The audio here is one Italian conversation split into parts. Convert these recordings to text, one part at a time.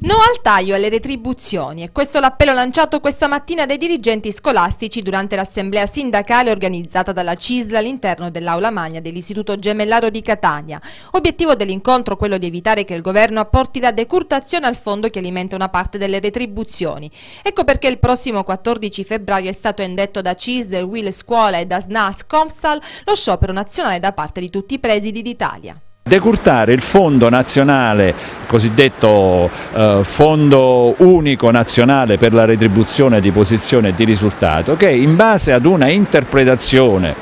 No al taglio alle retribuzioni, e questo l'appello lanciato questa mattina dai dirigenti scolastici durante l'assemblea sindacale organizzata dalla CISL all'interno dell'aula magna dell'Istituto Gemellaro di Catania. Obiettivo dell'incontro quello di evitare che il governo apporti la decurtazione al fondo che alimenta una parte delle retribuzioni. Ecco perché il prossimo 14 febbraio è stato indetto da CISL, Wil Scuola e da SNAS Compsal lo sciopero nazionale da parte di tutti i presidi d'Italia. Decurtare il fondo nazionale, cosiddetto fondo unico nazionale per la retribuzione di posizione e di risultato, che in base ad una interpretazione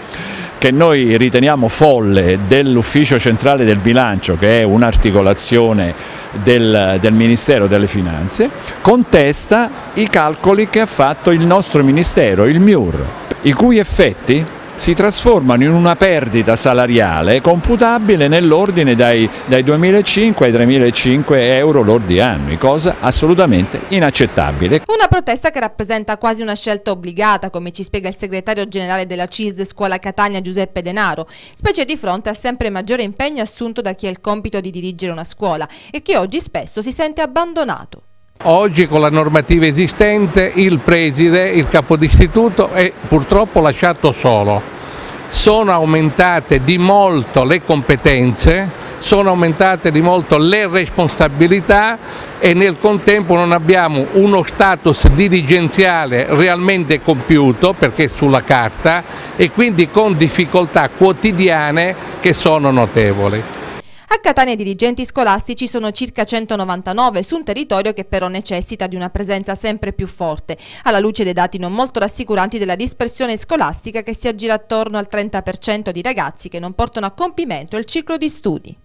che noi riteniamo folle dell'Ufficio Centrale del Bilancio, che è un'articolazione del Ministero delle Finanze, contesta i calcoli che ha fatto il nostro Ministero, il MIUR, i cui effetti si trasformano in una perdita salariale computabile nell'ordine dai 2.500 ai 3.500 euro lordi annui, cosa assolutamente inaccettabile. Una protesta che rappresenta quasi una scelta obbligata, come ci spiega il segretario generale della CIS Scuola Catania Giuseppe Denaro, specie di fronte a sempre maggiore impegno assunto da chi ha il compito di dirigere una scuola e che oggi spesso si sente abbandonato. Oggi con la normativa esistente il preside, il capodistituto è purtroppo lasciato solo. Sono aumentate di molto le competenze, sono aumentate di molto le responsabilità e nel contempo non abbiamo uno status dirigenziale realmente compiuto, perché è sulla carta, e quindi con difficoltà quotidiane che sono notevoli. A Catania i dirigenti scolastici sono circa 199 su un territorio che però necessita di una presenza sempre più forte, alla luce dei dati non molto rassicuranti della dispersione scolastica che si aggira attorno al 30% di ragazzi che non portano a compimento il ciclo di studi.